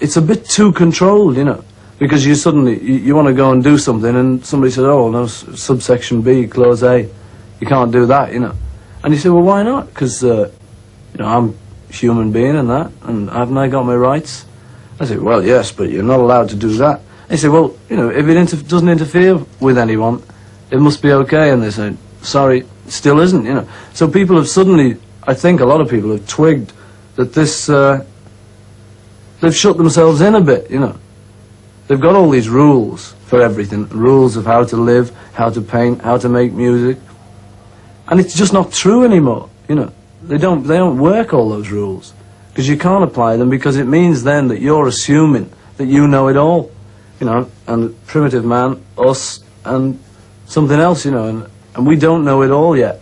it's a bit too controlled, you know, because you suddenly, you want to go and do something and somebody says, oh, no, subsection B, clause A, you can't do that, you know. And you say, well, why not? Because, you know, I'm a human being and that, and haven't I got my rights? I say, well, yes, but you're not allowed to do that. And you say, well, you know, if it doesn't interfere with anyone, it must be okay. And they say, sorry, it still isn't, you know. So people have suddenly, I think a lot of people have twigged that this, they've shut themselves in a bit, you know. They've got all these rules for everything, rules of how to live, how to paint, how to make music. And it's just not true anymore, you know. They don't work, all those rules, because you can't apply them, because it means then that you're assuming that you know it all, you know, and primitive man, us, and something else, you know, and we don't know it all yet.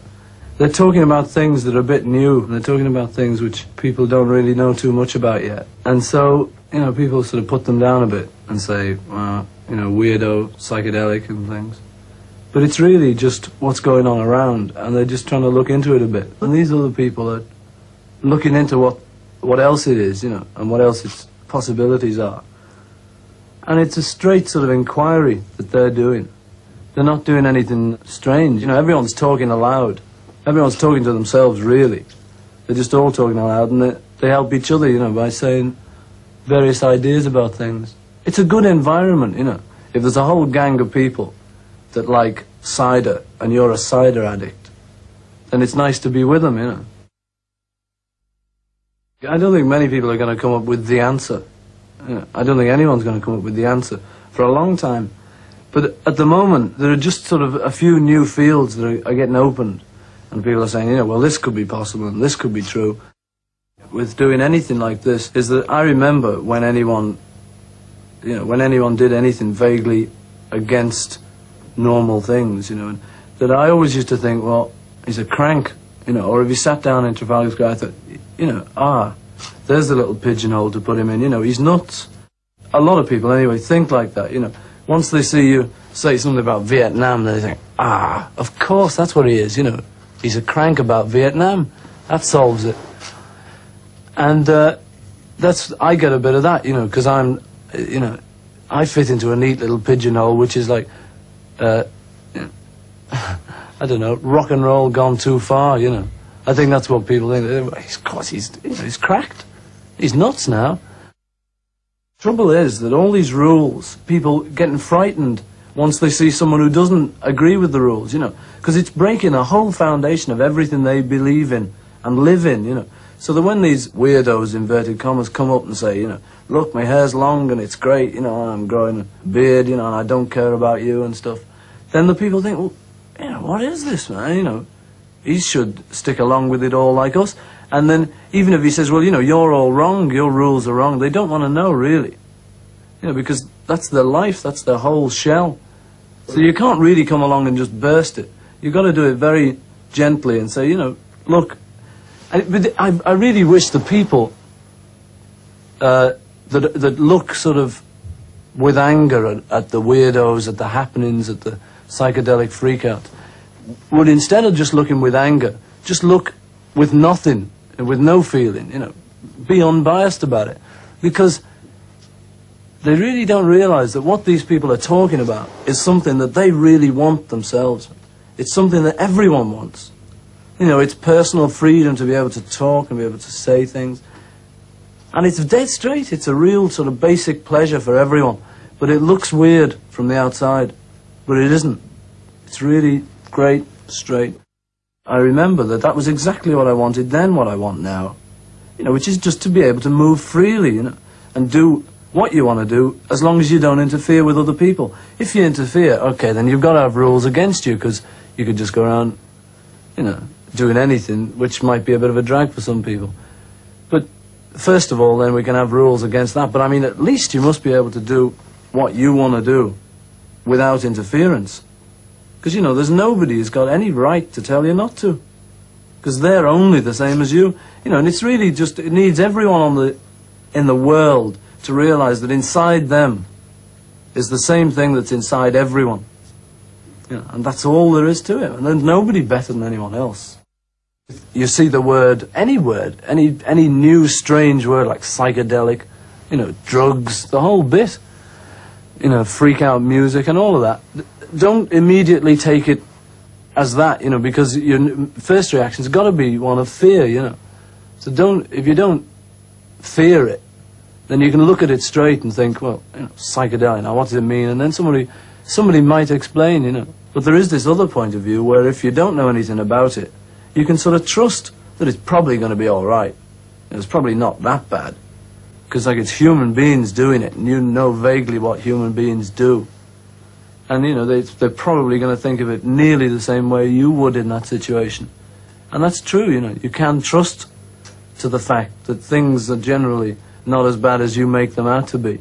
They're talking about things that are a bit new, and they're talking about things which people don't really know too much about yet. And so, you know, people sort of put them down a bit and say, you know, weirdo, psychedelic and things. But it's really just what's going on around, and they're just trying to look into it a bit. And these other people are looking into what else it is, you know, and what else its possibilities are. And it's a straight sort of inquiry that they're doing. They're not doing anything strange. You know, everyone's talking aloud. Everyone's talking to themselves, really. They're just all talking aloud, and they help each other, you know, by saying various ideas about things. It's a good environment, you know, if there's a whole gang of people that like cider, and you're a cider addict, then it's nice to be with them, you know. I don't think many people are going to come up with the answer. You know, I don't think anyone's going to come up with the answer for a long time. But at the moment, there are just sort of a few new fields that are getting opened, and people are saying, you know, well, this could be possible, and this could be true. With doing anything like this is that I remember when anyone, you know, when anyone did anything vaguely against normal things, you know, and that I always used to think, well, he's a crank, you know, or if he sat down in Trafalgar Square, I thought, you know, there's the little pigeonhole to put him in, you know, he's nuts. A lot of people, anyway, think like that, you know. Once they see you say something about Vietnam, they think, of course, that's what he is, you know. He's a crank about Vietnam. That solves it. And I get a bit of that, you know, because I'm, you know, I fit into a neat little pigeonhole, which is like, I don't know, rock and roll gone too far, you know. I think that's what people think. Of course, he's cracked. He's nuts now. Trouble is that all these rules, people getting frightened once they see someone who doesn't agree with the rules, you know, because it's breaking a whole foundation of everything they believe in and live in, you know. So that when these weirdos, inverted commas, come up and say, you know, look, my hair's long and it's great, you know, I'm growing a beard, you know, and I don't care about you and stuff, then the people think, well, you know, what is this, man, you know, he should stick along with it all like us. And then even if he says, well, you know, you're all wrong, your rules are wrong, they don't want to know, really, you know, because that's their life, that's their whole shell. So you can't really come along and just burst it. You've got to do it very gently and say, you know, look, I really wish the people that look sort of with anger at the weirdos, at the happenings, at the psychedelic freakout, would, instead of just looking with anger, just look with nothing, with no feeling, you know, be unbiased about it. Because they really don't realize that what these people are talking about is something that they really want themselves. It's something that everyone wants. You know, it's personal freedom to be able to talk and be able to say things. And it's dead straight. It's a real sort of basic pleasure for everyone. But it looks weird from the outside. But it isn't. It's really great, straight. I remember that that was exactly what I wanted then, what I want now. You know, which is just to be able to move freely, you know, and do what you want to do, as long as you don't interfere with other people. If you interfere, okay, then you've got to have rules against you, because you could just go around, you know, doing anything, which might be a bit of a drag for some people. But first of all, then we can have rules against that. But I mean, at least you must be able to do what you want to do without interference. Because, you know, there's nobody who's got any right to tell you not to. Because they're only the same as you. You know, and it's really just, it needs everyone in the world to realize that inside them is the same thing that's inside everyone. You know, and that's all there is to it. And there's nobody better than anyone else. You see the word, any new strange word like psychedelic, you know, drugs, the whole bit, you know, freak out music and all of that. Don't immediately take it as that, you know, because your first reaction's got to be one of fear, you know. So don't, if you don't fear it, then you can look at it straight and think, well, you know, psychedelic, now what does it mean? And then somebody might explain, you know. But there is this other point of view where if you don't know anything about it, you can sort of trust that it's probably going to be all right. It's probably not that bad. Because, like, it's human beings doing it, and you know vaguely what human beings do. And, you know, they're probably going to think of it nearly the same way you would in that situation. And that's true, you know. You can trust to the fact that things are generally not as bad as you make them out to be.